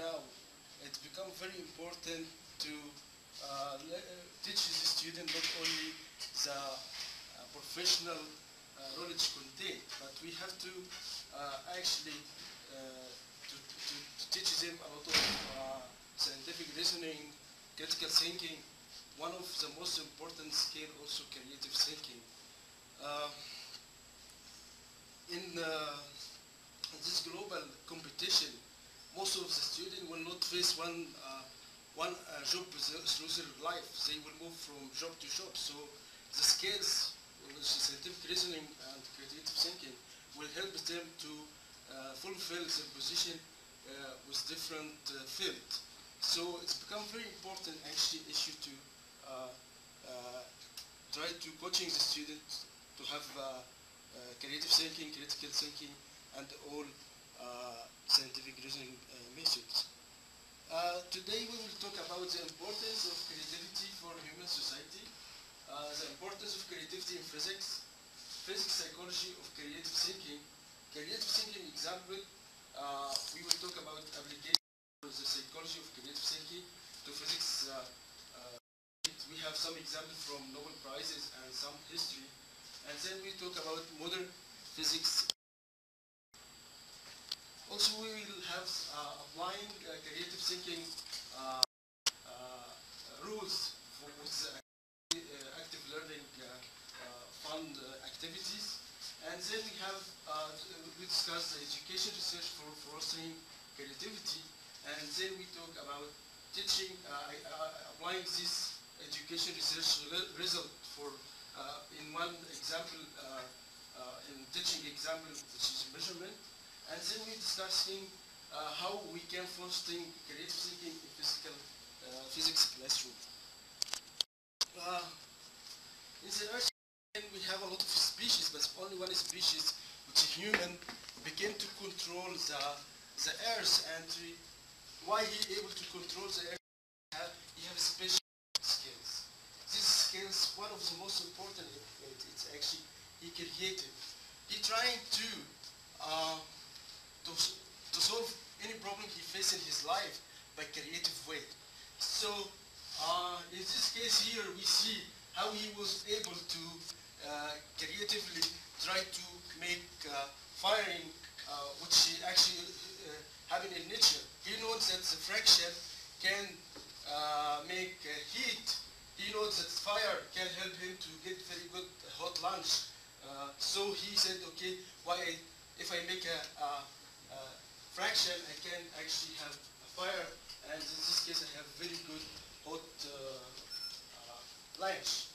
now it's become very important to teach the student not only the professional knowledge contained, but we have to actually to teach them a lot of scientific reasoning, critical thinking, one of the most important skill also creative thinking. In this global competition, most of the students will not face one job through their life. They will move from job to job. So the skills, scientific reasoning and creative thinking, will help them to fulfill their position with different fields. So it's become very important actually issue to try to coaching the students to have creative thinking, critical thinking, and all scientific reasoning methods. Today we will talk about the importance of creativity for human society, the importance of creativity in physics, psychology of creative thinking example. We will talk about application of the psychology of creative thinking to physics. We have some examples from Nobel Prizes and some history, and then we talk about modern physics. Also, we will have applying creative thinking rules for active learning fund activities, and then we have we discuss the education research for fostering creativity, and then we talk about teaching applying this education research result for in one example in teaching example which is measurement. And then we're discussing how we can foster creative thinking in physical physics classroom. In the Earth, we have a lot of species, but only one species, which is human, began to control the Earth. And why he able to control the Earth? He have special skills. These skills, one of the most important. It's actually he creative. He trying to solve any problem he faced in his life by creative way. So in this case here we see how he was able to creatively try to make firing which he actually having in nature. He knows that the fraction can make heat. He knows that fire can help him to get very good hot lunch. So he said, okay, why if I make a fraction, I can actually have a fire, and in this case I have very good hot lunch.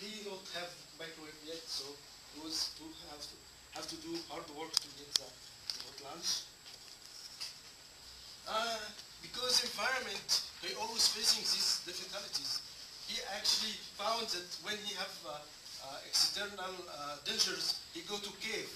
He don't have microwave yet, so he was to have to do hard work to get the hot lunch. Because environment, he always facing these difficulties. He actually found that when he have external dangers, he go to cave.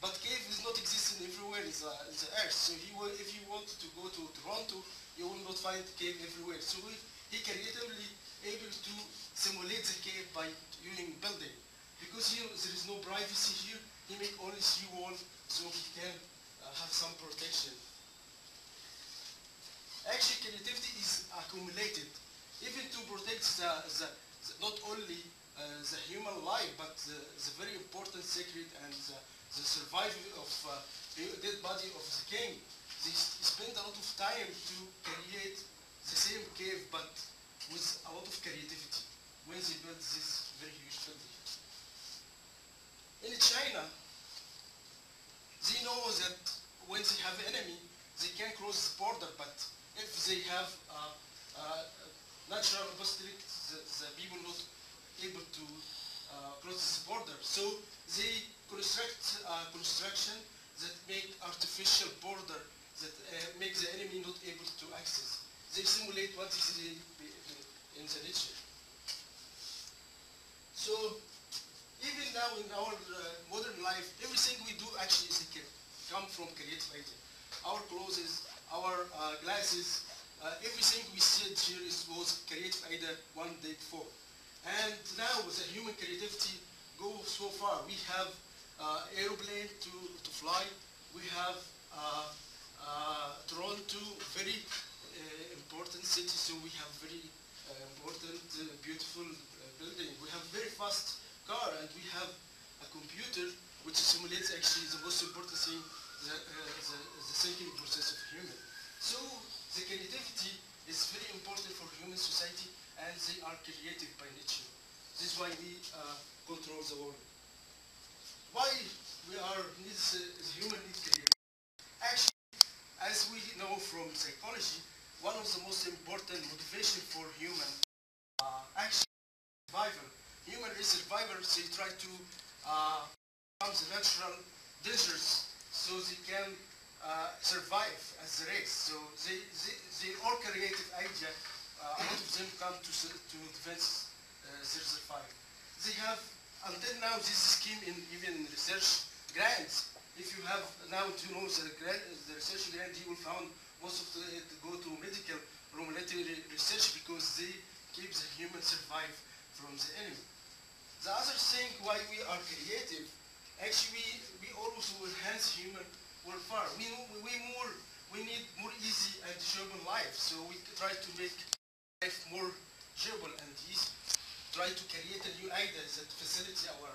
But cave is not existing everywhere in the Earth. So he will, if you want to go to Toronto, you will not find cave everywhere. So he creatively able to simulate the cave by using building. Because here there is no privacy here, he make only sea wall so he can have some protection. Actually, creativity is accumulated, even to protect the not only the human life, but the very important secret and the survival of the dead body of the king. They spend a lot of time to create the same cave, but with a lot of creativity when they built this very huge building. In China, they know that when they have an enemy, they can cross the border, but if they have natural obstacles, the people not able to cross the border. So they construct construction that make artificial border that make the enemy not able to access. They simulate what is in the nature. So even now in our modern life, everything we do actually is come from creative idea. Our clothes, our glasses, everything we see here was creative idea one day before. And now the human creativity goes so far. We have airplane to fly. We have Toronto, very important city, so we have very important, beautiful building. We have very fast car, and we have a computer which simulates actually the most important thing, the thinking process of human. So the creativity is very important for human society, and they are creative by nature. This is why we control the world. Why we are needs human need creativity? Actually, as we know from psychology, one of the most important motivation for human action is survival. Human race survivors, they try to become the natural dangers so they can survive as a race. So they all creative idea. A lot of them come to advance their survival. They have until now this scheme in even research grants. If you have now to know the research grant, you will find most of the go to medical or military research because they keep the human survive from the enemy. The other thing why we are creative, actually we always enhance human welfare. We need more easy and durable life, so we try to make life more durable and easy. Try to create a new idea that facilitates our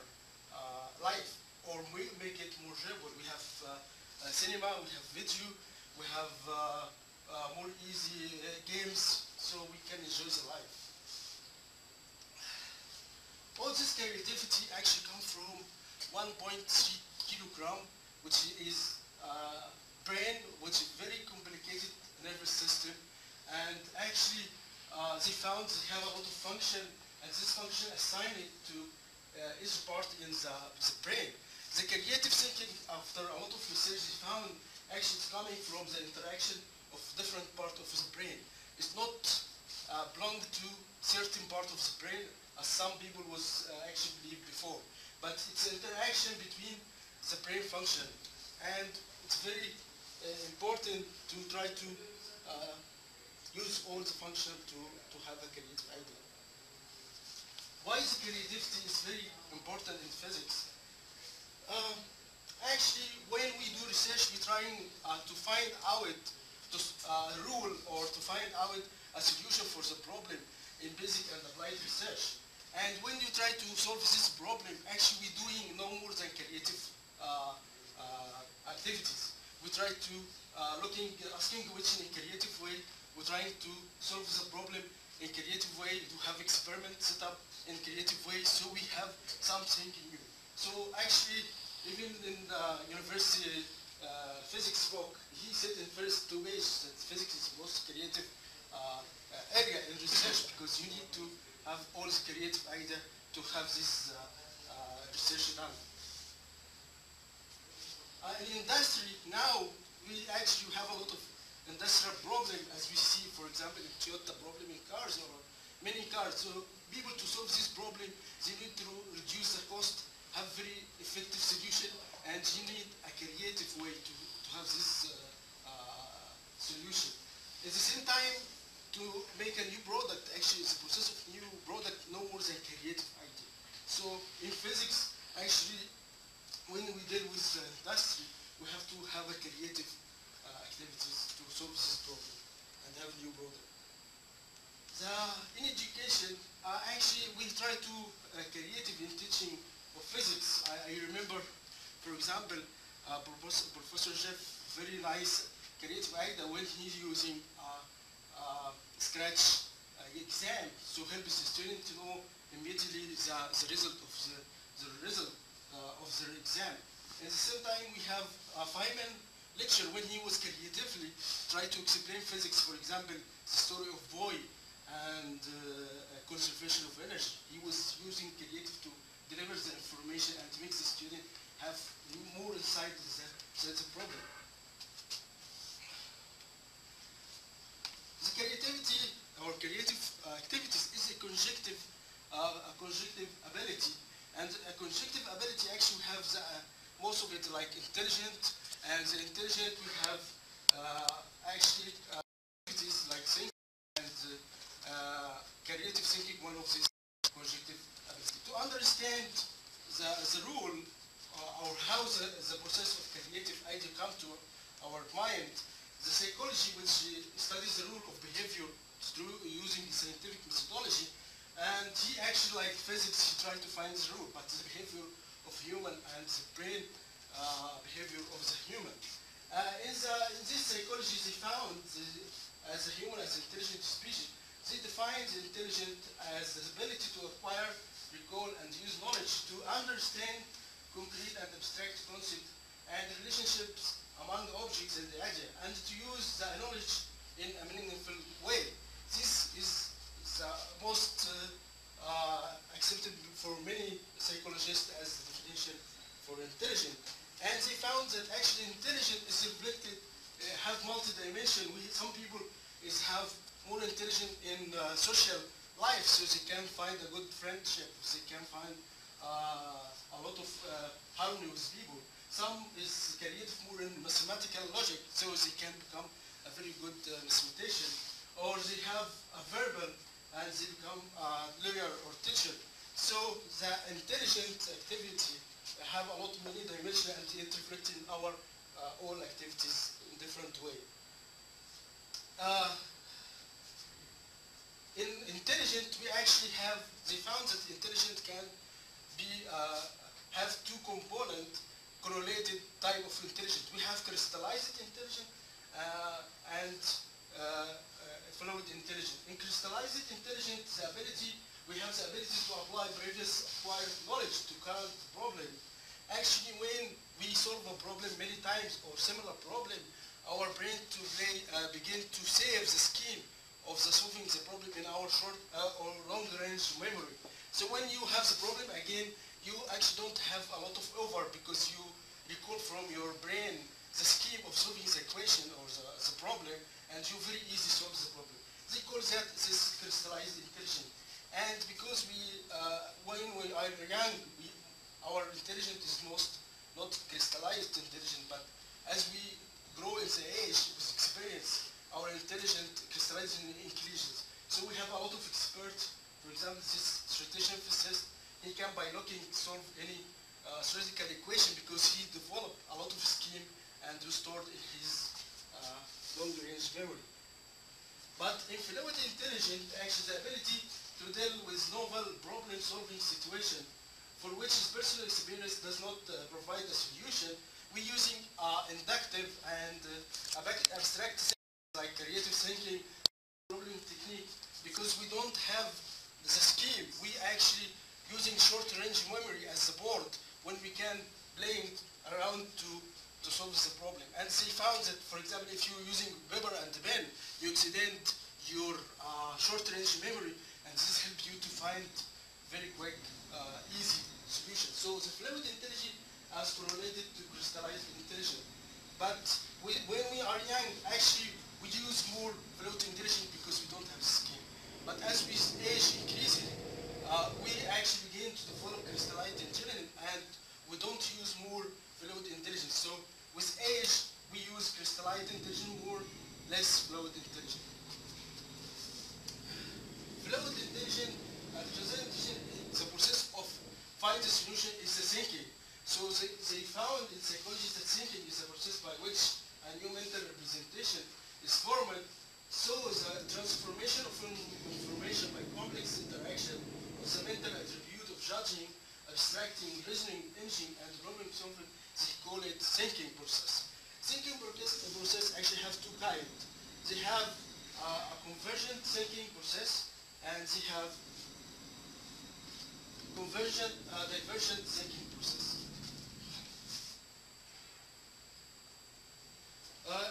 life, or we make it more durable. We have cinema, we have video, we have more easy games, so we can enjoy the life. All this creativity actually comes from 1.3 kilogram, which is brain, which is very complicated nervous system, and actually they found they have a lot of function, and this function assigned it to each part in the brain. The creative thinking, after a lot of research, is found actually coming from the interaction of different parts of the brain. It's not belong to certain part of the brain, as some people was actually believed before. But it's interaction between the brain function, and it's very important to try to use all the function to have a creative idea. Why is creativity is very important in physics? Actually, when we do research, we're trying to find out to rule or to find out a solution for the problem in basic and applied research. And when you try to solve this problem, actually we're doing no more than creative activities. We try to asking which in a creative way, we're trying to solve the problem in creative way, to have experiments set up in creative way, so we have something new. So actually, even in the university physics book, he said in first 2 ways that physics is the most creative area in research, because you need to have all the creative idea to have this research done. In industry, now we actually have a lot of industrial problem, as we see, for example, in Toyota problem in cars or many cars. So people to solve this problem, they need to reduce the cost, have very effective solution, and you need a creative way to have this solution. At the same time, to make a new product, actually it's a process of new product, no more than creative idea. So in physics, actually, when we deal with industry, we have to have a creative activities to solve this problem and have new product. In education, actually we try to creative in teaching of physics. I remember, for example, Professor Jeff, very nice creative idea when he's using scratch exam to help the student to know immediately the result of the result of their exam. At the same time, we have Feynman lecture when he was creatively trying to explain physics, for example, the story of Bohr and conservation of energy. He was using creative to deliver the information and make the student have more insight into the problem. The creativity or creative activities is a conjunctive ability, and a conjunctive ability actually have the, most of it like intelligent, and the intelligent we have actually activities like thinking and creative thinking, one of these conjunctive ability. To understand the rule or how the process of creative idea come to our mind, The psychology which studies the rule of behavior through using the scientific methodology, and he actually, like physics, he tried to find the rule, but the behavior of human and the brain behavior of the human. In this psychology, they found as a human as intelligent species, they defined intelligence as the ability to acquire, recall, and use knowledge to understand complete and abstract concepts and relationships among objects and the idea, and to use the knowledge in a meaningful way. This is the most accepted for many psychologists as the definition for intelligence. And they found that actually intelligence is reflected, have multi-dimension. Some people have more intelligence in social life, so they can find a good friendship, they can find a lot of harmony with people. Some is created more in mathematical logic, so they can become a very good mathematician, or they have a verbal and they become a lawyer or teacher. So the intelligent activity have a lot many dimensions and it reflects in our all activities in different way. In intelligent, we actually have, they found that intelligent can be, have two components, correlated type of intelligence. We have crystallized intelligence and fluid intelligence. In crystallized intelligence, the ability, we have the ability to apply previous acquired knowledge to current problem. Actually, when we solve a problem many times or similar problem, our brain to begin to save the scheme of the solving the problem in our short or long range memory. So when you have the problem again, you actually don't have a lot of over because you recall from your brain the scheme of solving the equation or the problem, and you very easy solve the problem. They call that this crystallized intelligence. And because we, when we are young, our intelligence is most not crystallized intelligence, but as we grow in the age with experience, our intelligence crystallizes in intelligence. So we have a lot of experts. For example, this traditional physicist, he can by looking solve any theoretical equation because he developed a lot of scheme and restored in his long-range memory. But in fluid intelligence, actually the ability to deal with novel problem-solving situation for which his personal experience does not provide a solution, we're using inductive and abstract things like creative thinking, problem technique, because we don't have the scheme. We actually using short-range memory as a board when we can play around to solve the problem. And they found that, for example, if you're using paper and pen, you accident your short-range memory, and this helps you to find very quick, easy solutions. So the fluid intelligence is correlated to crystallized intelligence. But when we are young, actually, we use more fluid intelligence because we don't have scheme. But as we age increasing, we actually begin to develop crystallized intelligence, and we don't use more fluid intelligence. So with age, we use crystallized intelligence more, less fluid intelligence. Fluid intelligence, is the process of finding a solution is the thinking. So they found in psychology that thinking is a process by which a new mental representation is formed. So the transformation of information by complex interaction the mental attribute of judging, abstracting, reasoning, imaging, and problem solving, they call it thinking process. Thinking process actually have two kinds. They have a convergent thinking process, and they have convergent, divergent thinking process.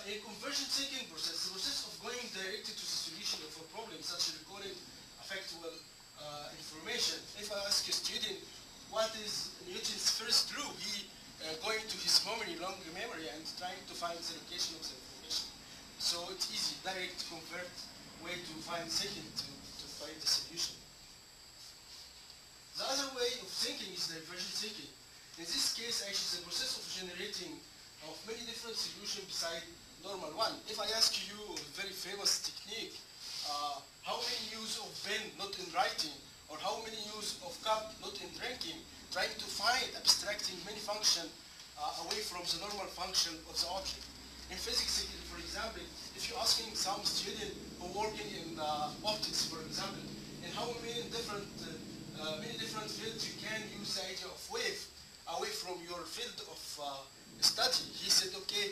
In convergent thinking process, the process of going directly to the solution of a problem, such as recalling a factual information. If I ask a student what is Newton's first rule, he going to his memory, long memory, and trying to find the location of the information. So it's easy, direct convert way to find thinking to find the solution. The other way of thinking is divergent thinking. In this case, actually, the process of generating of many different solutions beside normal one. If I ask you a very famous technique, how many use of pen not in writing, or how many use of cup not in drinking, trying to find abstracting many function away from the normal function of the object. in physics, for example, if you're asking some student who working in optics, for example, and how many different fields you can use the idea of wave away from your field of study, he said, okay,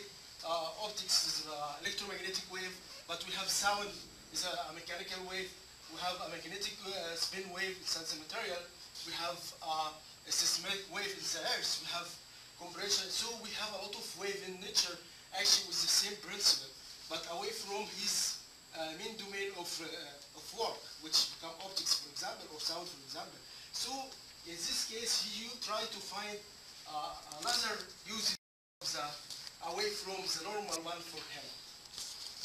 optics is electromagnetic wave, but we have sound is a mechanical wave, we have a magnetic spin wave in sense material, we have a seismic wave in the earth, we have compression, so we have a lot of wave in nature, actually with the same principle, but away from his main domain of work, which become optics, for example, or sound, for example. So in this case, you try to find another usage of the, away from the normal one for him.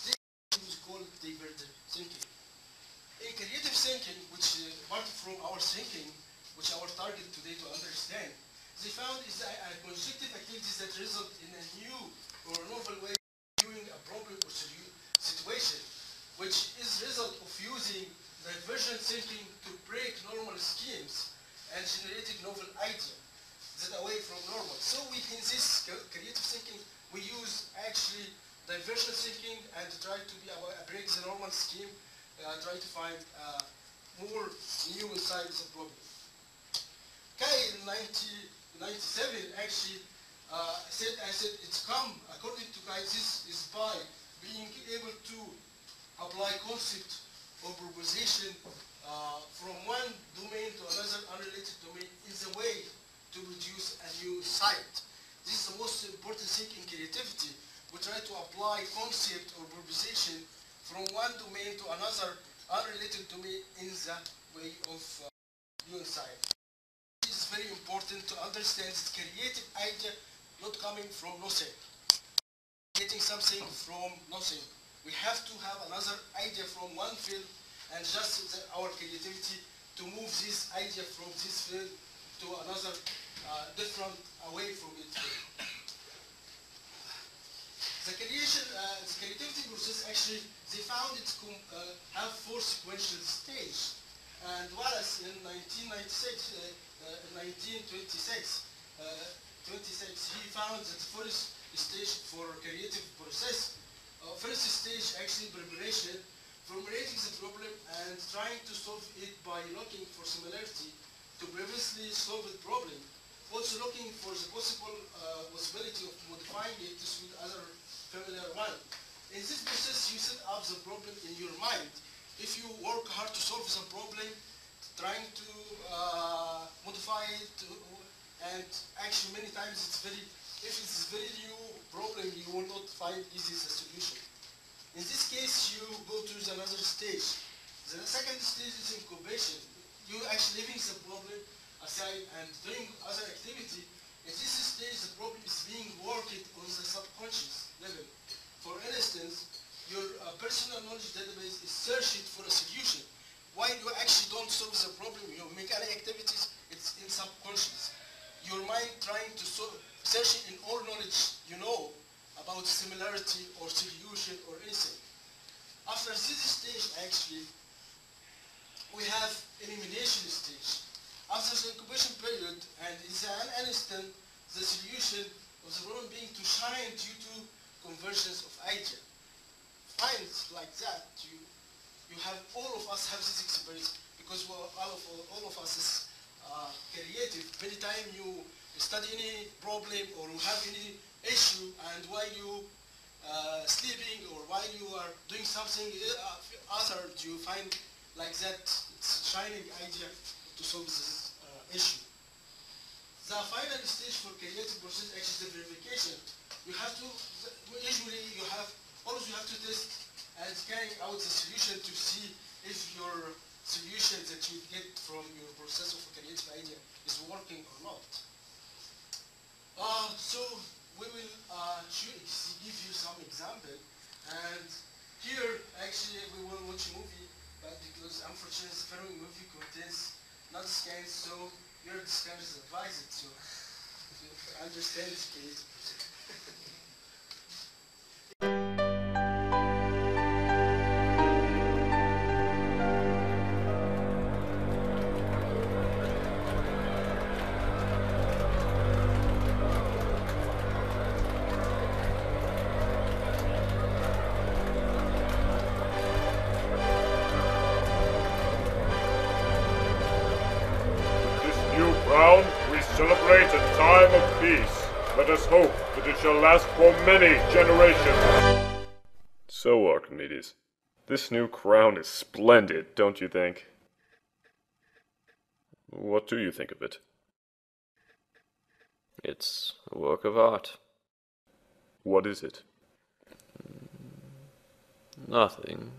This is called De Broglie thinking. In creative thinking, which apart from our thinking, which our target today to understand, they found is constructive activities that result in a new or novel way of viewing a problem or situation, which is result of using divergent thinking to break normal schemes and generating novel ideas that away from normal. So we, in this creative thinking, we use actually divergent thinking and try to be break the normal scheme, try to find more new insights of problem. Kai in 1997 actually said it's come, according to Kai, this is by being able to apply concept or proposition from one domain to another unrelated domain is a way to produce a new site. This is the most important thing in creativity. We try to apply concept or proposition from one domain to another unrelated domain in the way of new insight. It's very important to understand this creative idea not coming from nothing, getting something from nothing. We have to have another idea from one field and just our creativity to move this idea from this field to another different away from it. The creation, the creativity process actually, they found it have four sequential stages. And Wallace in 1926, he found that the first stage for creative process, first stage actually preparation, formulating the problem and trying to solve it by looking for similarity to previously solved problem, also looking for the possible possibility of modifying it to suit other familiar one. In this process, you set up the problem in your mind. If you work hard to solve the problem, trying to modify it, and actually many times it's very, if it's very new problem, you will not find easy the solution. In this case, you go to another stage. The second stage is incubation. You actually leaving the problem aside and doing other activity. At this stage, the problem is being worked on the subconscious level. For instance, your personal knowledge database is searching for a solution. While you actually don't solve the problem, your mechanical activities, it's in subconscious. Your mind trying to solve, searching in all knowledge you know about similarity or solution or anything. After this stage, actually, we have elimination stage. After the incubation period, and in an instant, the solution of the problem being to shine due to convergence of idea. Minds like that, you have, all of us have this experience because all of us is creative. Many times you study any problem or you have any issue, and while you sleeping or while you are doing something other, you find like that it's a shining idea to solve this issue. The final stage for creative process is the verification. You have to, usually you have, always you have to test and carrying out the solution to see if your solution that you get from your process of a creative idea is working or not. So we will give you some example, and here actually we will watch a movie, but because unfortunately the following movie contains not scans, so your disclaimer is advised to understand the creative process. new crown, we celebrate a time of peace. Let us hope that it shall last for many generations. So, Archimedes, this new crown is splendid, don't you think? What do you think of it? It's a work of art. What is it? Nothing.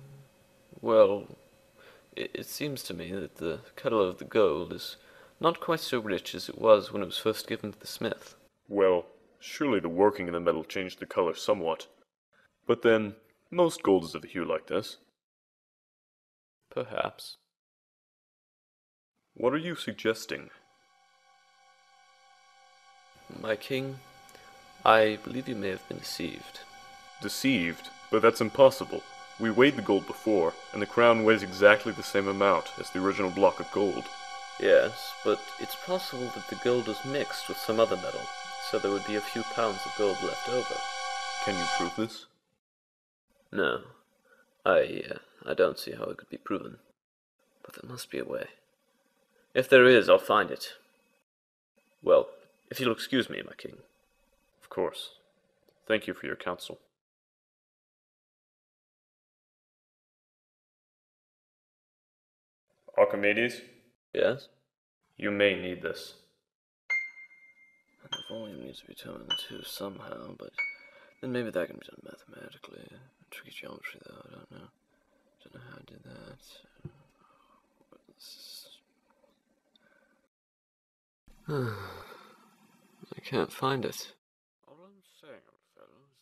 Well, it seems to me that the colour of the gold is not quite so rich as it was when it was first given to the smith. Well, surely the working in the metal changed the colour somewhat. But then, most gold is of a hue like this. Perhaps. What are you suggesting? My king, I believe you may have been deceived. Deceived? But that's impossible. We weighed the gold before, and the crown weighs exactly the same amount as the original block of gold. Yes, but it's possible that the gold was mixed with some other metal, so there would be a few pounds of gold left over. Can you prove this? No. I don't see how it could be proven. But there must be a way. If there is, I'll find it. Well, if you'll excuse me, my king. Of course. Thank you for your counsel. Archimedes? Yes? You may need this. And the volume needs to be determined too somehow, but then maybe that can be done mathematically. Tricky geometry though, I don't know. Don't know how I did that. I can't find it. All I'm saying, fellas,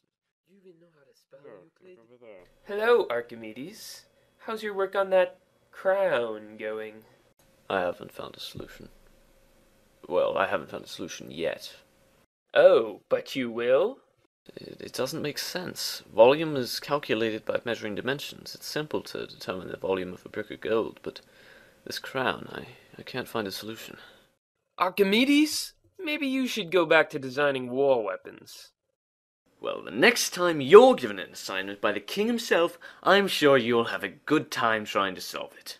you even know how to spell Euclid. Hello, Archimedes. How's your work on that crown going? I haven't found a solution. Well, I haven't found a solution yet. Oh, but you will? It doesn't make sense. Volume is calculated by measuring dimensions. It's simple to determine the volume of a brick of gold, but this crown, I can't find a solution. Archimedes, maybe you should go back to designing war weapons. Well, the next time you're given an assignment by the king himself, I'm sure you'll have a good time trying to solve it.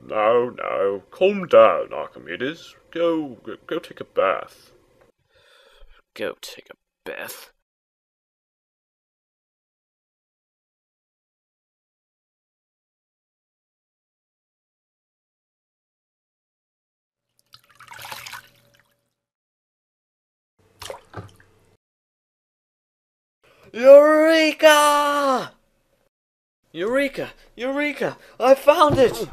No, calm down, Archimedes. Go take a bath. Go take a bath? Eureka! Eureka! Eureka! I found it!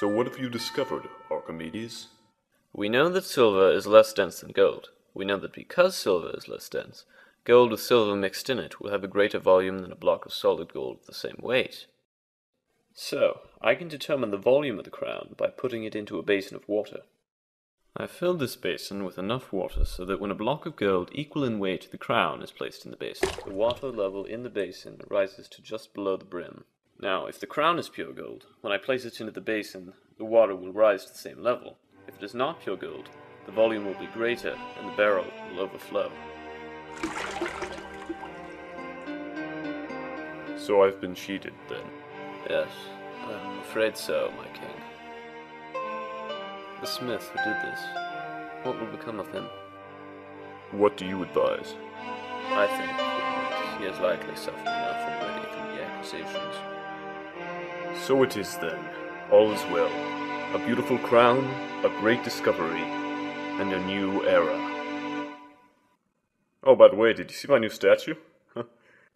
So what have you discovered, Archimedes? We know that silver is less dense than gold. We know that because silver is less dense, gold with silver mixed in it will have a greater volume than a block of solid gold of the same weight. So, I can determine the volume of the crown by putting it into a basin of water. I filled this basin with enough water so that when a block of gold equal in weight to the crown is placed in the basin, the water level in the basin rises to just below the brim. Now, if the crown is pure gold, when I place it into the basin, the water will rise to the same level. If it is not pure gold, the volume will be greater and the barrel will overflow. So I've been cheated, then. Yes, I'm afraid so, my king. The smith who did this, what will become of him? What do you advise? I think that he has likely suffered enough already from the accusations. So it is then. All is well. A beautiful crown, a great discovery, and a new era. Oh, by the way, did you see my new statue? Huh?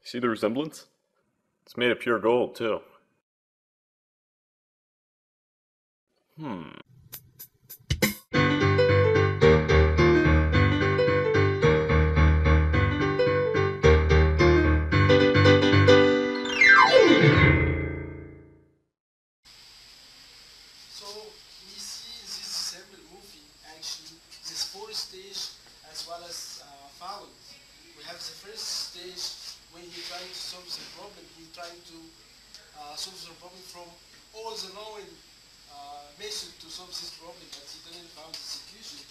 See the resemblance? It's made of pure gold, too. So we see this whole movie, actually, this four stage as well as found. We have the first stage when you're trying to solve the problem, you're trying to solve the problem from all the knowing method to solve this problem, but he didn't found the solution,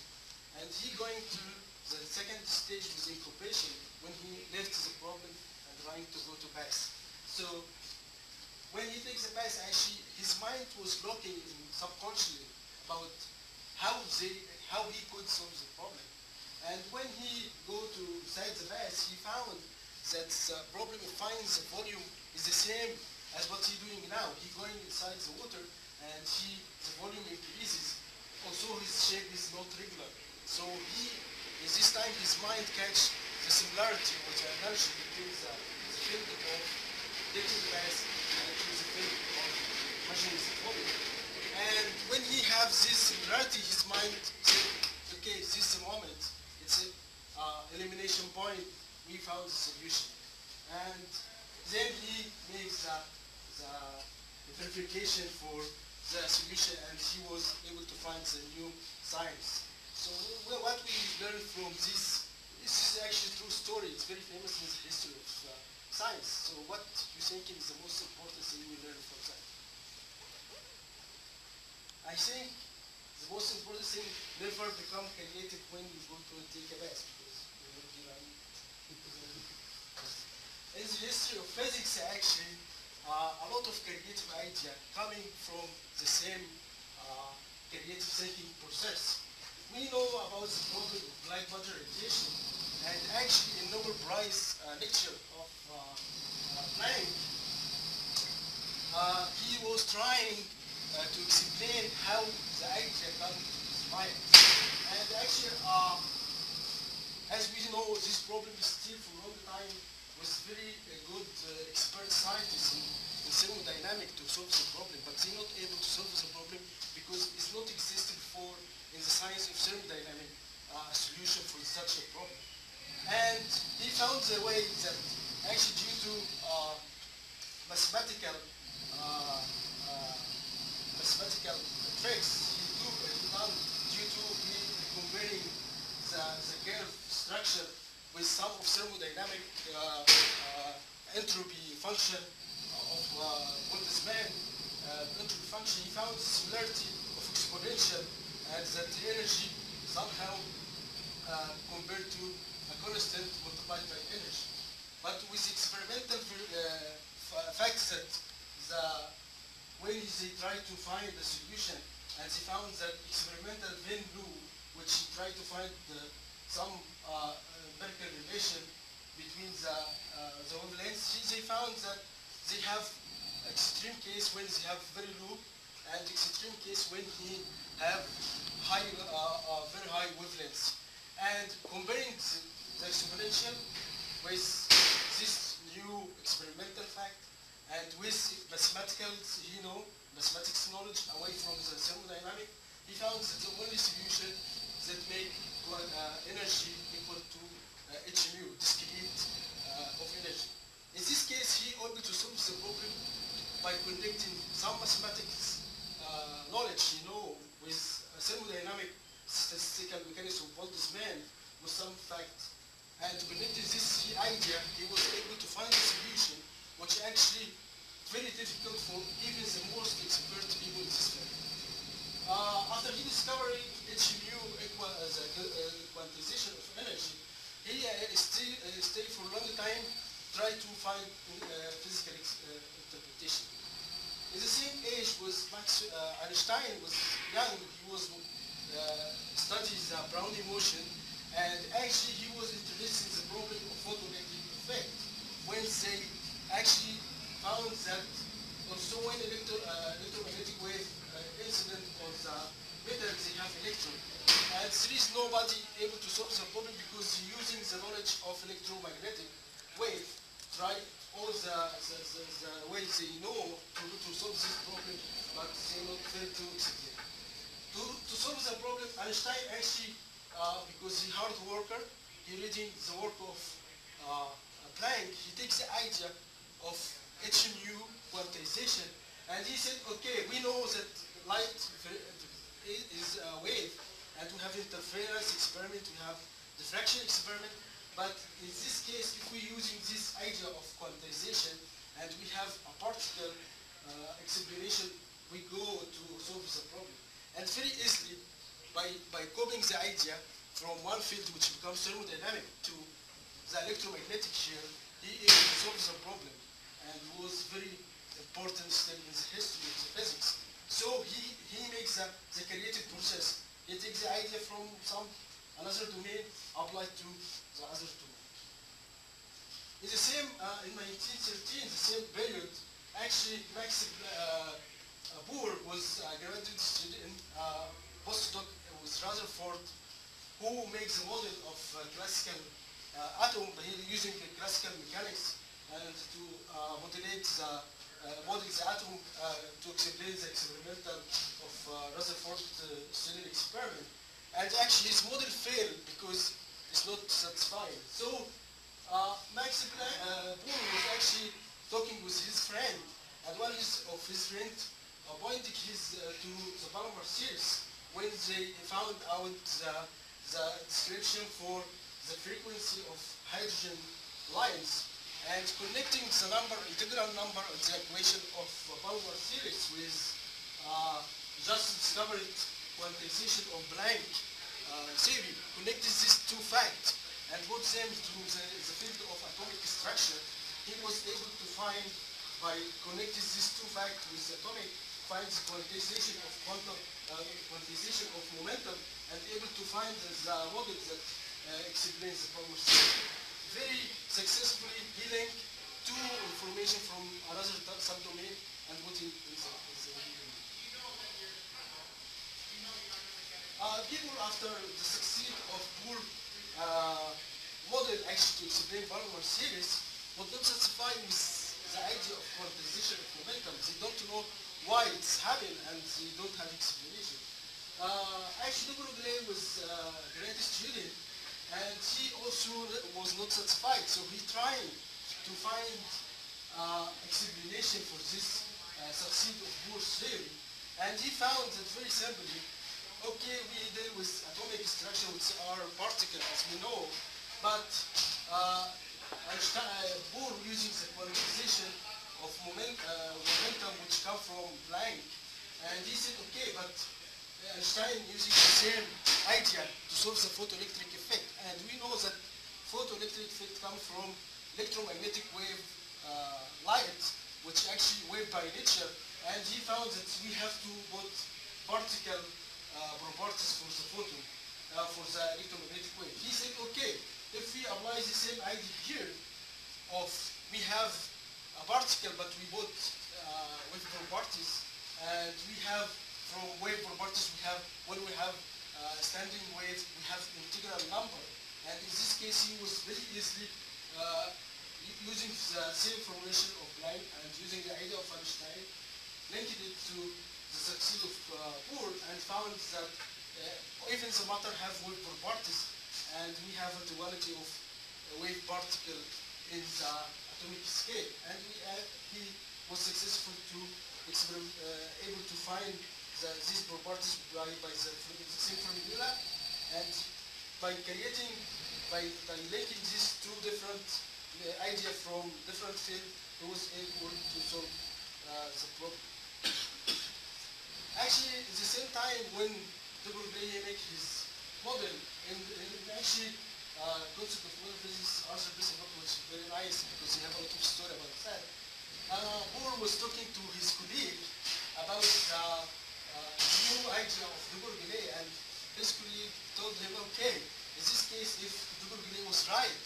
and he going to The second stage was incubation, when he left the problem and trying to go to Paris. So when he takes the Paris, actually his mind was looking subconsciously about how he could solve the problem. And when he go to side the Paris, he found that the problem of finding the volume is the same as what he's doing now. He's going inside the water, and the volume increases. Also, his shape is not regular. So this time, his mind catches the similarity or the analogy between the field of dating mass and the field of measuring the volume. And when he has this similarity, his mind says, okay, this is the moment. It's an elimination point. We found the solution, and then he makes the verification for the solution, and he was able to find the new science. So what we learned from this is actually a true story. It's very famous in the history of science. So what do you think is the most important thing we learned from science? I think the most important thing, never become creative when you go to take a bath, because you will be lying. In the history of physics, actually, a lot of creative ideas coming from the same creative thinking process. We know about the problem of black body radiation, and actually in Nobel Prize lecture of Planck, he was trying to explain how the idea comes to his mind. And actually, as we know, this problem is still for a long time was very good expert scientists in thermodynamics to solve the problem, but they're not able to solve the problem because it's not existed for in the science of thermodynamics a solution for such a problem. And he found the way that actually due to mathematical tricks he found due to comparing the curve structure with some of thermodynamic entropy function of Boltzmann entropy function, he found the similarity of exponential and that the energy somehow compared to a constant multiplied by energy. But with experimental facts that when they tried to find the solution, and they found that experimental Venn law, which he tried to find some empirical relation between the wavelengths, they found that they have extreme case when they have very low, and extreme case when they have high, very high wavelengths. And comparing the explanation with this new experimental fact and with mathematics, mathematics knowledge away from the thermodynamic, he found that the only solution that make energy equal to h mu, discrete of energy. In this case, he able to solve the problem by connecting some mathematics knowledge, with thermodynamic statistical mechanism of Boltzmann with some fact. And connecting this idea, he was able to find a solution which actually very difficult for even the most expert people in this field. After he discovered h mu quantization of energy, he stayed for a long time, tried to find physical interpretation. In the same age was Einstein was young, he was studying the Brownian motion, and actually he was interested in the problem of photoelectric effect, when they actually found that also when electromagnetic wave incident on the metal, they have electron. And there is nobody able to solve the problem because using the knowledge of electromagnetic wave, try all the ways they know to solve this problem, but they not fail to execute. To solve the problem, Einstein actually, because he's a hard worker, he reading the work of Planck, he takes the idea of h nu quantization, and he said, okay, we know that light is a wave, and we have interference experiment, we have diffraction experiment, but in this case, if we're using this idea of quantization and we have a particle explanation, we go to solve the problem. And very easily, by copying the idea from one field which becomes thermodynamic to the electromagnetic shell, he solves the problem and was very important still in the history of the physics. So he makes the creative process. He takes the idea from another domain applied to the other domain. In the same, in 1913, the same period, actually Bohr was a graduate student, postdoc with Rutherford, who makes the model of classical atom using classical mechanics and to modulate the models the atom to explain the experimental of Rutherford student experiment. And actually his model failed because it's not satisfying. So Bohr was actually talking with his friend, and one of his friends appointed his to the Balmer series when they found out the description for the frequency of hydrogen lines and connecting the number, integral number of the equation of Balmer series with just discovered quantization of Planck theory, connected these two facts and brought them to the field of atomic structure. He was able to find, by connecting these two facts with atomic, finds quantization of quantum, quantization of momentum, and able to find the model that explains the problem. Very successfully, he linked two information from another subdomain and put it in the people after the success of Bohr model actually to explain Balmer series, but not satisfied with the idea of quantization of momentum. They don't know why it's happening and they don't have explanation. Actually, De Broglie was a great student and he also was not satisfied, so he tried to find explanation for this success of Bohr's theory, and he found that very simply, okay, we deal with atomic structure which are particles as we know, but Bohr using the quantization of momentum which come from Planck, and he said okay, but Einstein using the same idea to solve the photoelectric effect, and we know that photoelectric effect comes from electromagnetic wave light, which actually wave by nature, and he found that we have to put particle properties for the photon, for the electromagnetic wave. He said okay, if we apply the same idea here of we have a particle but we both wave properties, and we have from wave properties we have when we have standing wave we have integral number, and in this case he was very easily using the same formulation of Planck and using the idea of Einstein, linked it to the success of Bohr, and found that even the matter have wave properties and we have a duality of wave particle in the atomic scale, and he was successful to able to find these properties by the same formula, and by creating, by linking these two different ideas from different fields, he was able to solve the problem. Actually, at the same time when De Broglie made his model, and actually concept of model physics are which is very nice because you have a lot of story about that. Bohr was talking to his colleague about the new idea of De Broglie, and his colleague told him, okay, in this case if De Broglie was right,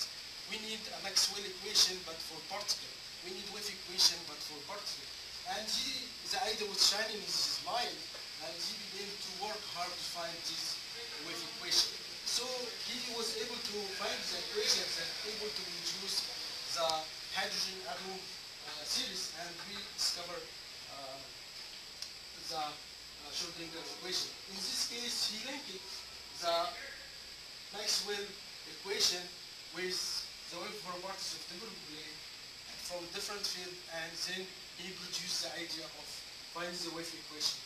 we need a Maxwell equation but for particle. We need wave equation but for particle. And he, the idea was shining in his mind, and he began to work hard to find this wave equation. So he was able to find the equations and able to reduce the hydrogen atom series, and we discovered the Schrödinger equation. In this case, he linked the Maxwell equation with the wave properties of De Broglie from different fields, and then he produced the idea of finding the wave equation.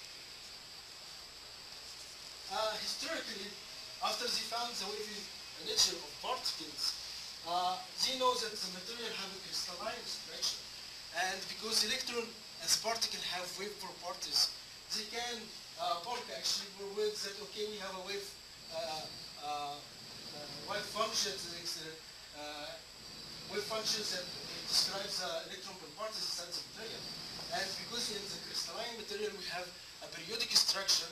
Historically, after they found the wave nature of particles, they know that the material have a crystalline structure, and because electron as particle have wave properties, they can Planck actually proved that okay, we have a wave functions in wave functions, and it describes electron and particles of material. And because in the crystalline material we have a periodic structure,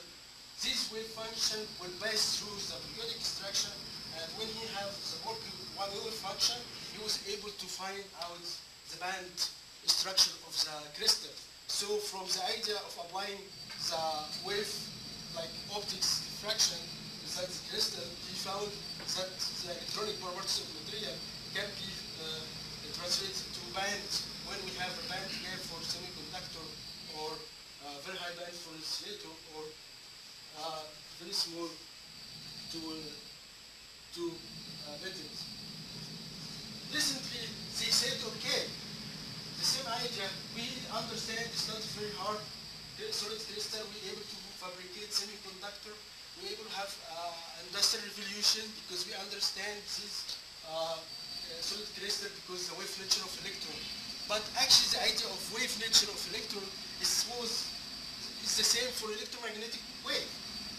this wave function will pass through the periodic structure, and when he has the working one wave function, he was able to find out the band structure of the crystal. So from the idea of applying the wave like optics diffraction inside the crystal, he found that the electronic properties of material can be translated to band when we have a band here for semiconductor, or very high band for insulator, or very small to batteries. Recently, they said, okay, the same idea, we understand it's not very hard. The solid crystal, we're able to fabricate semiconductor. We're able to have industrial revolution because we understand this solid crystal because the wave nature of electron. But actually, the idea of wave nature of electron is the same for electromagnetic wave.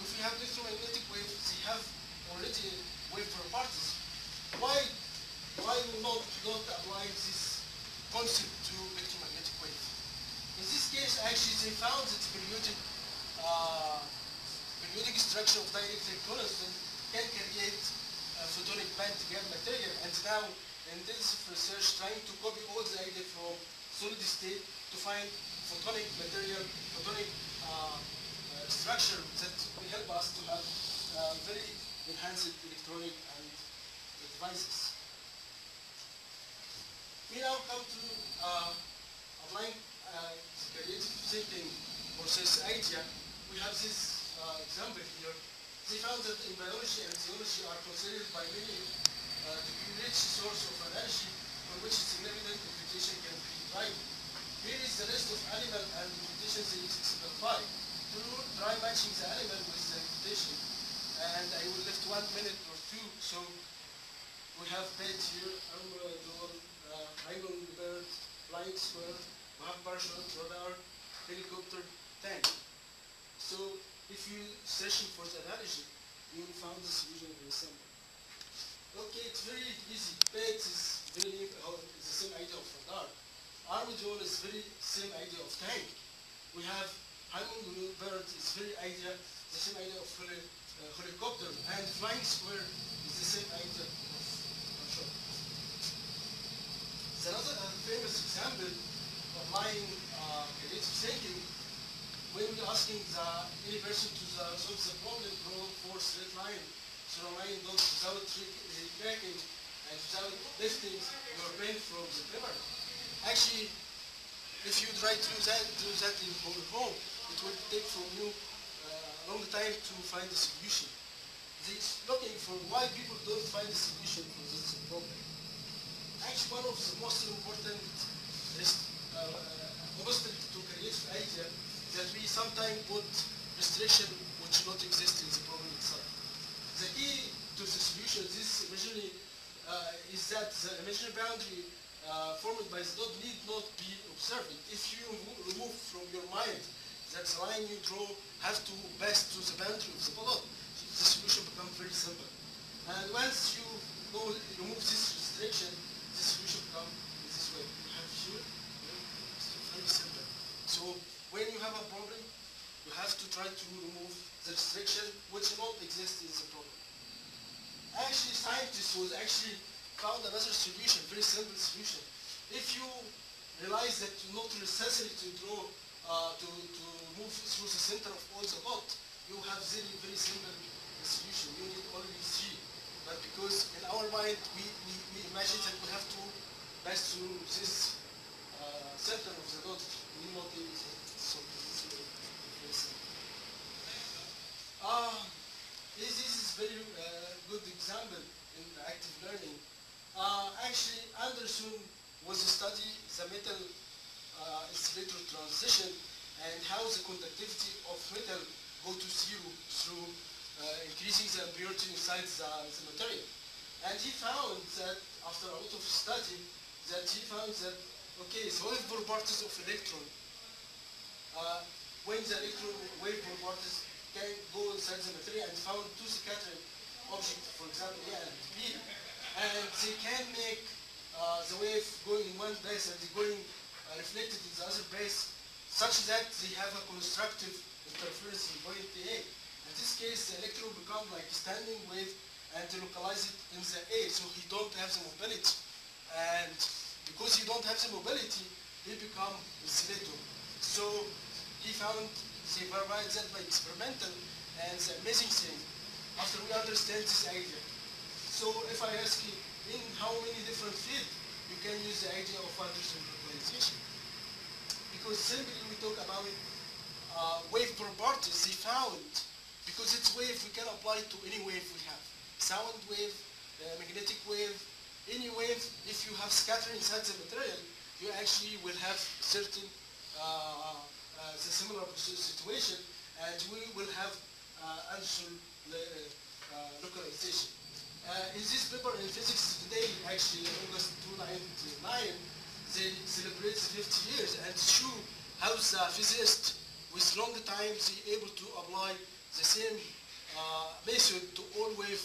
If you have electromagnetic waves, they have already wave properties. Why not apply this concept to electromagnetic waves? In this case, actually, they found that periodic structure of dielectric constant can create a photonic band gap material. And now, intensive research trying to copy all the idea from solid state to find photonic material, photonic structure that will help us to have very enhanced electronic and devices. We now come to applying creative thinking or this idea. We have this example here. They found that in biology and theology are considered by many the rich source of energy for which significant implication can be tried. Here is the list of animal and implications they exemplify. To try matching the animal with the implication, and I will left 1 minute or two, so we have paid here Iron bird, flying squirrel, partial radar, helicopter, tank. So if you searching for the analogy, you will find the solution very simple. Okay, it's very easy. Pet is very the same idea of radar. Armadillo is very same idea of tank. We have hummingbird is very idea, the same idea of helicopter, and flying squirrel is the same idea of shot. Another famous example of applying creative thinking, when we're asking any person to solve the problem, draw four straight lines, so a line goes without cracking and without lifting your brain from the primer. Actually, if you try to do that in home, it will take from you a long time to find a solution. This is looking for why people don't find a solution for this problem. Actually, one of the most important obstacles to creative idea is that we sometimes put restrictions which do not exist in the problem itself. The key to the solution is that the imaginary boundary formed by the dot need not be observed. If you remove from your mind that the line you draw has to pass to the boundary of the plot, the solution becomes very simple. And once you remove this restriction, this solution comes in this way. You have here, it's very simple. So when you have a problem, you have to try to remove the restriction which not exists in the problem. Actually, scientists was actually found another solution, very simple solution. If you realize that you're not necessary to draw, to move through the center of all the dot, you have very, very simple solution. You need only three. But because in our mind we imagine that we have to pass through this center of the dot, we will not be able to solve this problem. This is a very good example in active learning. Actually, Anderson was studying the metal insulator transition and how the conductivity of metal go to zero through increasing the impurity inside the material. And he found that, after a lot of study, that he found that, okay, solid properties of electron, when the electron wave properties can go inside the material, and found two scattering objects, for example, A and B, and they can make the wave going in one place and they going reflected in the other place, such that they have a constructive interference in point A. In this case, the electron becomes like a standing wave and they localize it in the A, so he don't have the mobility. And because he don't have the mobility, he become oscillator. So he found, they verified that by experimental, and the amazing thing, after we understand this idea. So if I ask you, in how many different fields you can use the idea of Anderson localization? Because simply we talk about wave properties they found, because it's wave, we can apply it to any wave we have. Sound wave, magnetic wave, any wave. If you have scattering inside the material, you actually will have certain the similar situation, and we will have Anderson localization. In this paper in Physics Today, actually August 2009, they celebrate 50 years and show how the physicists with long time they able to apply the same method to all wave,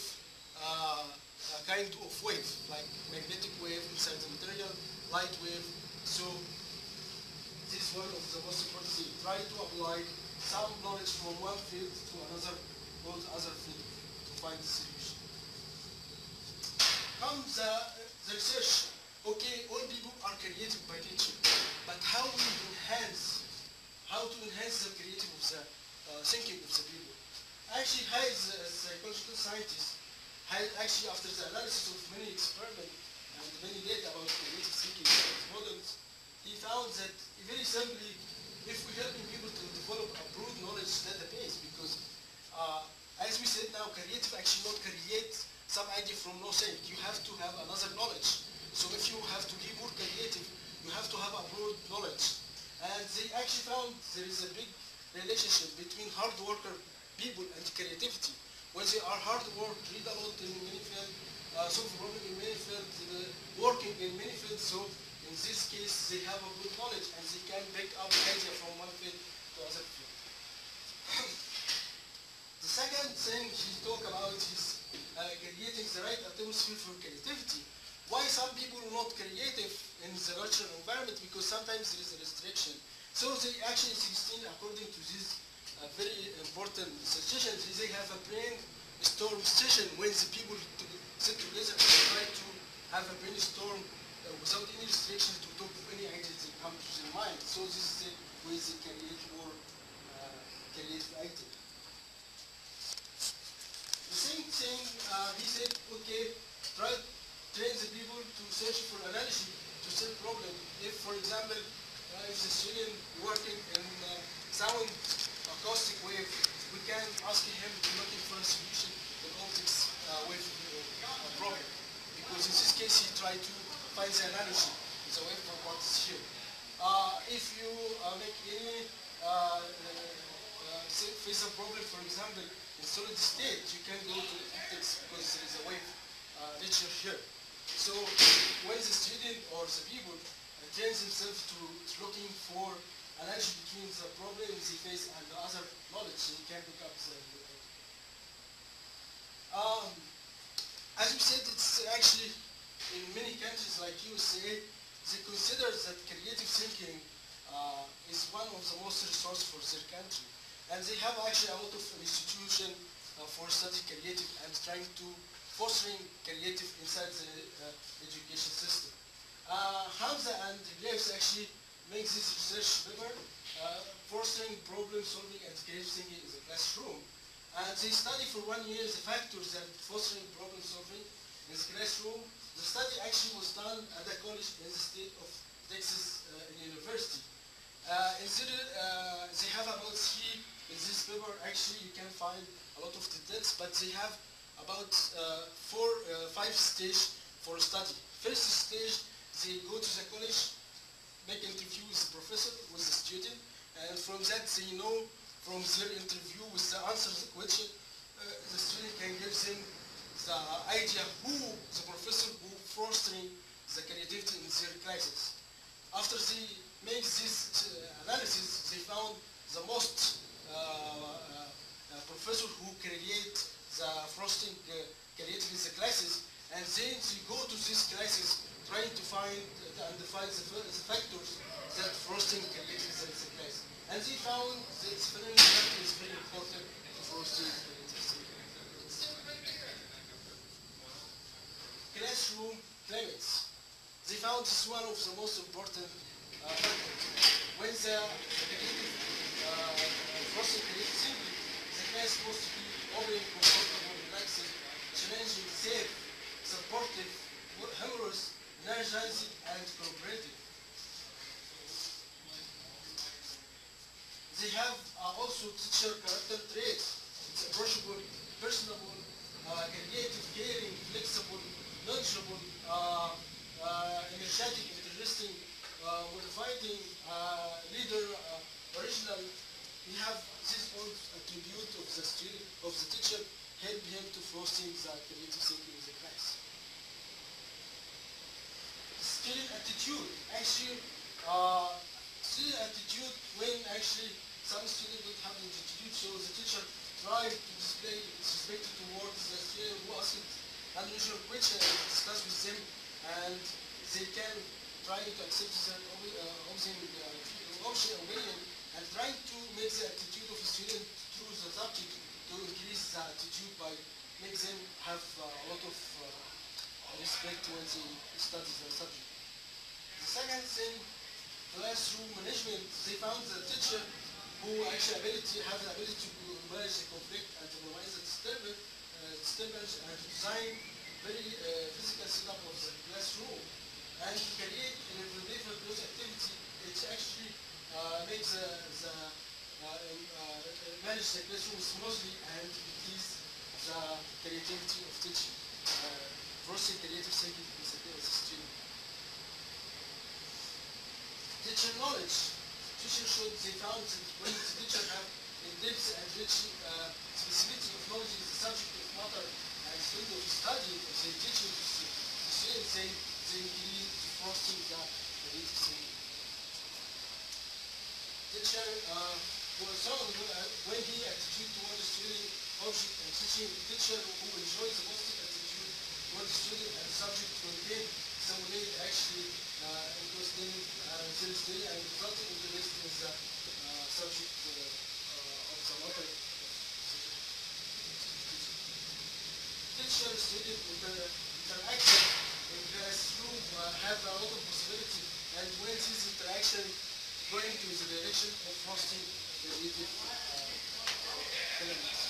kind of wave, like magnetic wave inside the material, light wave. So this is one of the most important things. Try to apply some knowledge from one field to another, or the other field, to find the solution. Comes the research. Okay, all people are creative by nature, but how we enhance, the creative of the thinking of the people. Actually, Hayes, a psychological scientist, actually after the analysis of many experiments and many data about creative thinking models, he found that very simply, if we help people to develop a broad knowledge database, because as we said now, creative actually not create some idea from nothing. You have to have another knowledge. So if you have to be more creative, you have to have a broad knowledge. And they actually found there is a big relationship between hard worker people and creativity. When they are hard work, read a lot in many fields, solve problems in many fields, working in many fields, so in this case, they have a good knowledge and they can pick up idea from one field to other field. The second thing he talked about is creating the right atmosphere for creativity. Why some people are not creative in the natural environment? Because sometimes there is a restriction. So they actually succeed according to this very important suggestion. They have a brainstorm session when the people sit together and try to have a brainstorm without any restriction to talk of any ideas that come to their mind. So this is the way they create more creative ideas. The same thing, he said, okay, try to train the people to search for analogy to solve problems. If, for example, if the student working in sound acoustic wave, we can ask him to looking for a solution in optics wave problem. Because in this case, he tried to find the analogy, the wave properties here. If you make any face a problem, for example, in solid state, you can go to optics because there is a wave nature here. So when the student or the people trains themselves to looking for analogy between the problem they face and the other knowledge, they can pick up the as we said, it's actually in many countries like USA, they consider that creative thinking is one of the most resources for their country. And they have actually a lot of institutions for studying creative and trying to fostering creative inside the education system. Hamza and Graves actually make this research paper, fostering problem solving and creative thinking in the classroom. And they study for 1 year the factors that fostering problem solving in the classroom. The study actually was done at a college in the state of Texas in university. They have about three, in this paper actually you can find a lot of the text, but they have about five stages for study. First stage, they go to the college, make interviews the professor with the student, and from that they know from their interview with the answer to the question, the student can give them the idea who the professor who fostering the creativity in their classes. After they make this analysis, they found the most professor who create the fostering creativity in the classes, and then they go to these classes trying to find and define the factors that frosting can make in the class. And they found the experiment that is very important to frosting. Classroom climates. They found this one of the most important factors. When the frosting creates simply, the class must be open, comfortable, relaxing, challenging, safe, supportive, humorous, energizing, and cooperative. They have also teacher character traits: approachable, personable, creative, caring, flexible, knowledgeable, energetic, interesting, motivating, leader, original. We have this own attribute of the student, of the teacher, help him to foster the creative thinking in the class. Student attitude. Actually, student attitude, when actually some students don't have the attitude, so the teacher tried to display respect towards the student who asks unusual questions and discuss with them, and they can try to accept their option opinion and try to make the attitude of a student through the subject to increase the attitude by make them have a lot of respect when they study the subject. The second thing, classroom management. They found the teacher who actually has the ability to manage the conflict and to minimize the disturbance and design very physical setup of the classroom and create an environment for activity. It actually makes manage the classroom smoothly and increase the creativity of teaching. Forcing creative thinking in the student. Teacher knowledge. Teacher should be found that when the teacher have in depth and rich specificity of knowledge in the subject of matter and field of study of the teaching to students, they increase the fostering the creative thinking. Teacher was on when he attitude towards the student object and teaching. The teacher who enjoys the positive attitude towards the student and subject to again stimulate actually understanding their study and resulting interest in the subject of the matter. Teacher-student interaction in classroom have a lot of possibility, and when this interaction going to the direction of frosting related elements.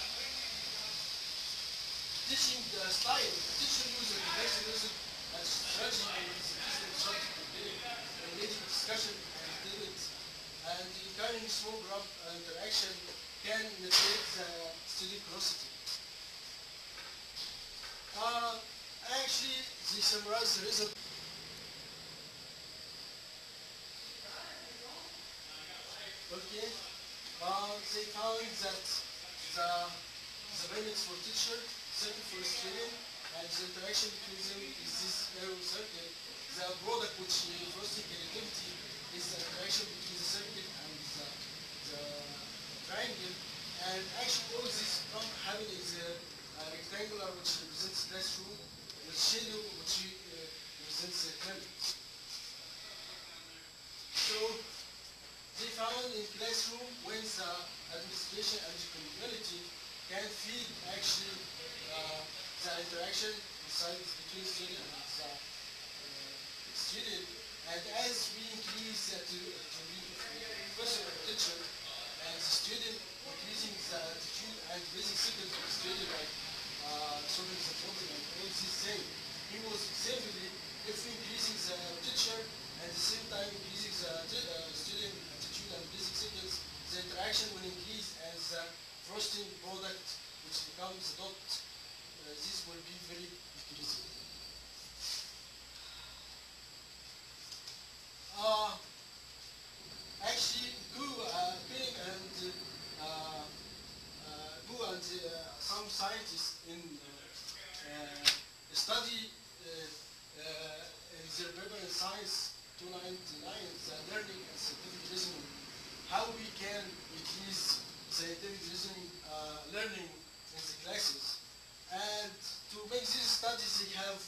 Teaching style. Teacher uses diverse music as strategy and different subject and related discussion and debate, and encouraging small group interaction can mitigate the student curiosity. Actually, they summarize the result. Okay, they found that the benefits for teacher, same for student, and the interaction between them is this narrow circle. The product which frosting creativity is the interaction between the circle and the triangle, and actually all this from having is a rectangular which represents classroom, the shadow which represents the climate. So they found in classroom when the administration and the community can feed actually the interaction inside between student and the student. And as we increase the person and teacher and the student, increasing the attitude and basic skills of the student like solving the problem and all these things. He was savingly if increasing the teacher and at the same time increasing the student and basic signals, the interaction will increase as the frosting product which becomes dot. This will be very decreasing. Actually, Gu and some scientists in study in their paper in Science 299, the learning and scientific reasoning. How we can increase scientific reasoning learning in the classes. And to make these studies, they have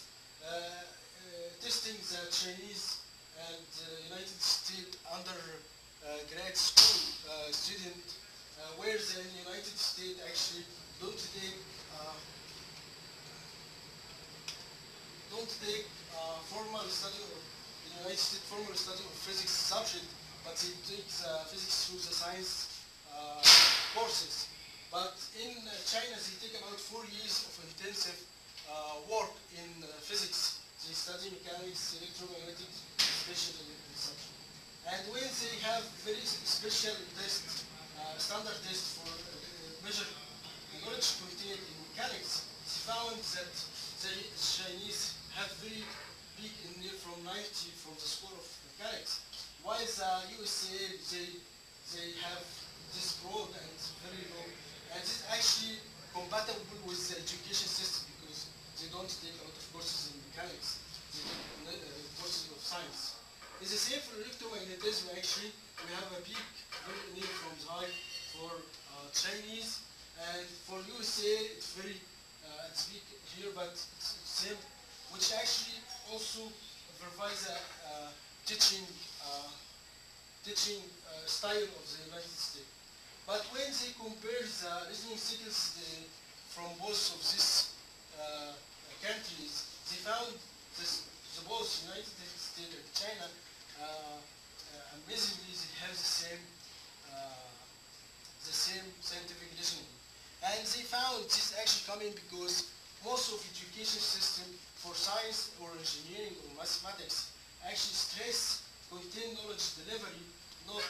testing the Chinese and United States undergrad school student, where the United States actually don't take formal study of United States formal study of physics subject, but they take the physics through the science courses. But in China, they take about 4 years of intensive work in physics. They study mechanics, electromagnetics, special subject. And when they have very special tests, standard tests for measure knowledge contained in mechanics, they found that the Chinese have very big in there from 90 from the school of mechanics. While the USA, they have this broad and very low, and it's actually compatible with the education system because they don't take a lot of courses in mechanics, they take courses of science. It's the same for electromagnetism. Actually, we have a peak very near from the high for Chinese, and for USA it's very it's big here, but it's same, which actually also provides a teaching style of the United States. But when they compare the reasoning skills from both of these countries, they found the both United States and China, amazingly, they have the same scientific reasoning. And they found this actually coming because most of education system for science or engineering or mathematics actually stress contain knowledge delivery, not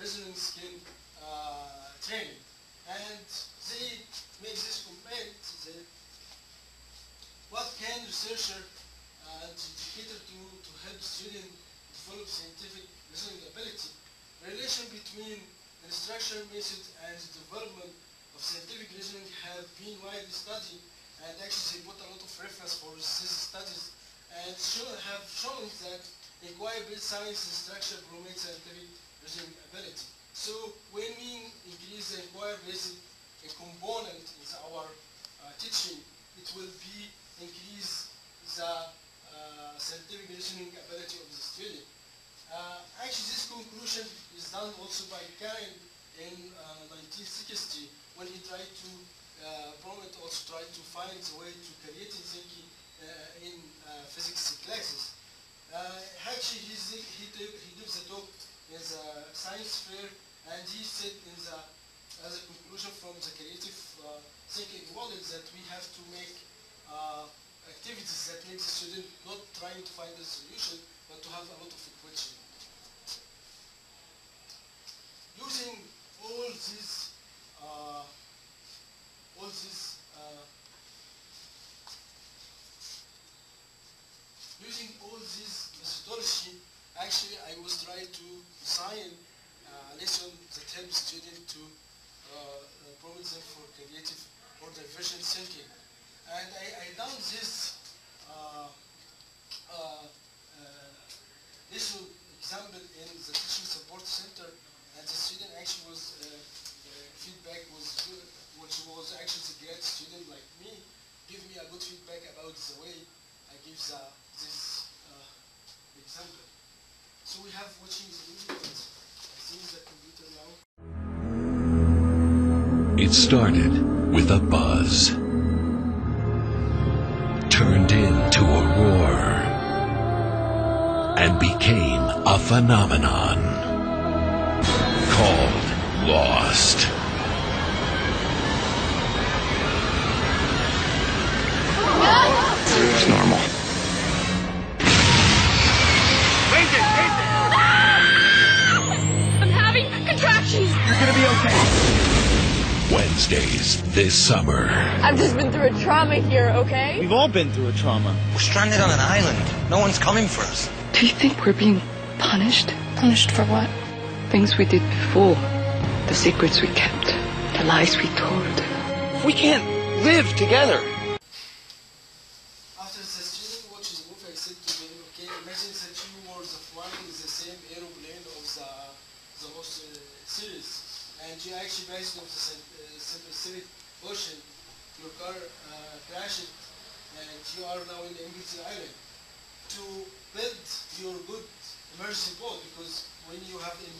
reasoning skill training. And they make this comment that what can researcher and educator do to help students develop scientific reasoning ability? Relation between instruction method and development of scientific reasoning have been widely studied, and actually they put a lot of reference for these studies and have shown that acquired science instruction promotes scientific reasoning ability. So when we increase the acquired-based component in our teaching, it will be increase the scientific reasoning ability of the student. Actually, this conclusion is done also by Karen in 1960 when he tried to promote, also tried to find a way to create thinking in physics classes. Actually, he gave the talk in the science fair, and he said in the, as a conclusion from the creative thinking model, that we have to make activities that make the student not trying to find a solution, but to have a lot of equation. Using all these methodology, actually I was trying to design a lesson that helps students to promote them for creative or divergent thinking. And I done this lesson example in the Teaching Support Center, and the student actually was feedback was good, which was actually a great student like me, give me a good feedback about the way I give this example. So we have watching the video, but I think the computer now. It started with a buzz, turned into a roar, and became a phenomenon called Lost. It's normal. Wait there. Ah! I'm having contractions. You're gonna be okay. Wednesdays this summer. I've just been through a trauma here, okay? We've all been through a trauma. We're stranded on an island. No one's coming for us. Do you think we're being punished? Punished for what? Things we did before. The secrets we kept. The lies we told. We can't live together. You actually based on the Pacific Ocean, your car crashed and you are now in MBC Island, to build your good emergency boat, because when you have in the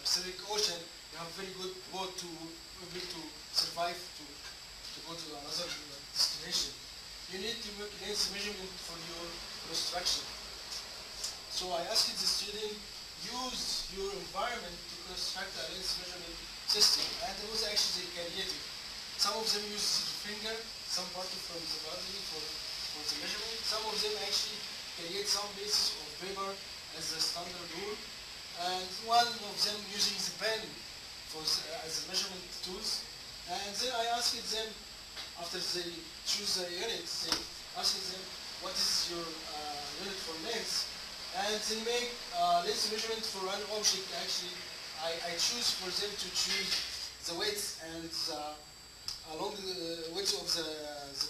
Pacific Ocean, you have very good boat to be able to survive, to go to another destination. You need to make length measurement for your construction. So I asked the student, use your environment to construct a length measurement system. And it was actually creative. Some of them use the finger, some part from the body for the measurement. Some of them actually create some basis of paper as a standard rule. And one of them using the pen as a measurement tools. And then I asked them, after they choose the unit, they asked them, what is your unit for length? And they make length measurement for an object. Actually, I choose for them to choose the width and along the width of the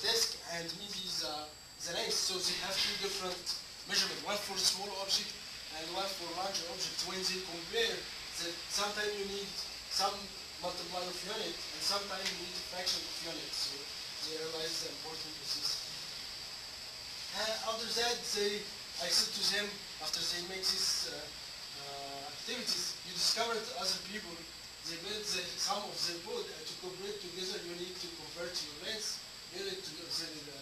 disk and maybe the length. So they have two different measurements, one for small object and one for large object. When they compare, that sometimes you need some multiplier of unit and sometimes you need a fraction of unit. So they realize the importance of this. After that, I said to them, after they make these activities, you discovered other people. They built some of their boat, and to cooperate together, you need to convert your length unit to the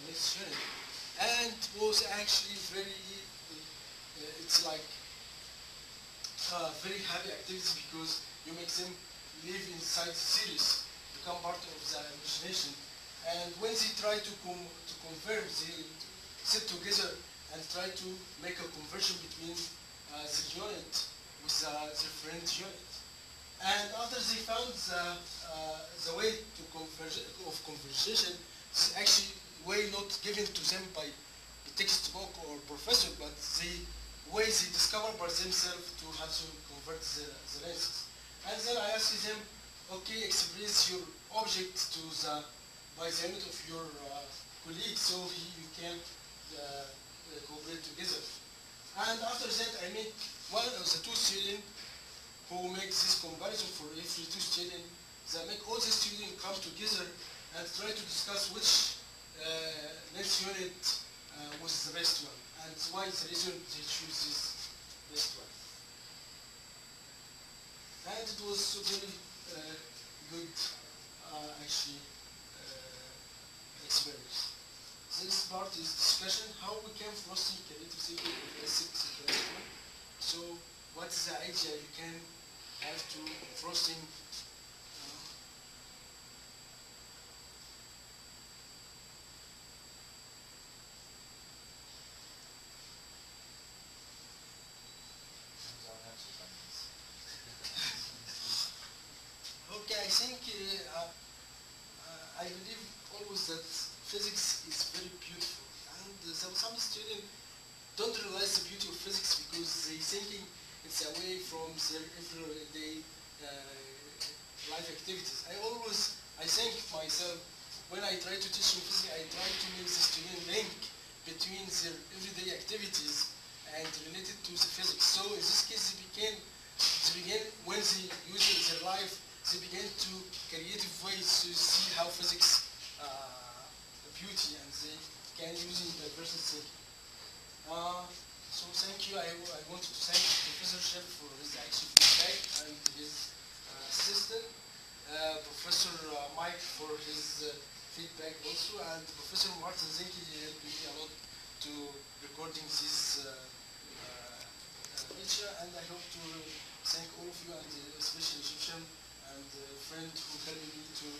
next unit. And was actually very, it's like very happy activities because you make them live inside the series, become part of the imagination. And when they try to convert, they sit together and try to make a conversion between the unit with the friend unit. And after they found the way to conversation, is actually way not given to them by the textbook or professor, but the way they discovered by themselves to how to convert the lenses. And then I asked them, okay, express your object to by the unit of your colleague, so you can cooperate together. And after that, I made one of the two students who makes this comparison for every two students. They make all the students come together and try to discuss which next unit was the best one, and why the reason they choose this best one. And it was very good, actually, experience. This part is discussion, how we can foster creative thinking in basic situation. So what is the idea you can have to fostering? Okay, I think, I believe always that physics is very beautiful, and some students don't realize the beauty of physics because they thinking it's away from their everyday life activities. I think myself when I try to teach in physics, I try to make the student link between their everyday activities and related to the physics. So in this case, they began when they use their life, they began to creative ways to see how physics. Beauty and they can use in diversity. So thank you. I want to thank Professor Sheff for his active feedback and his assistant, Professor Mike for his feedback also, and Professor Martin Zinke, he helped me a lot to recording this lecture, and I hope to thank all of you and especially Egyptian and friend who helped me to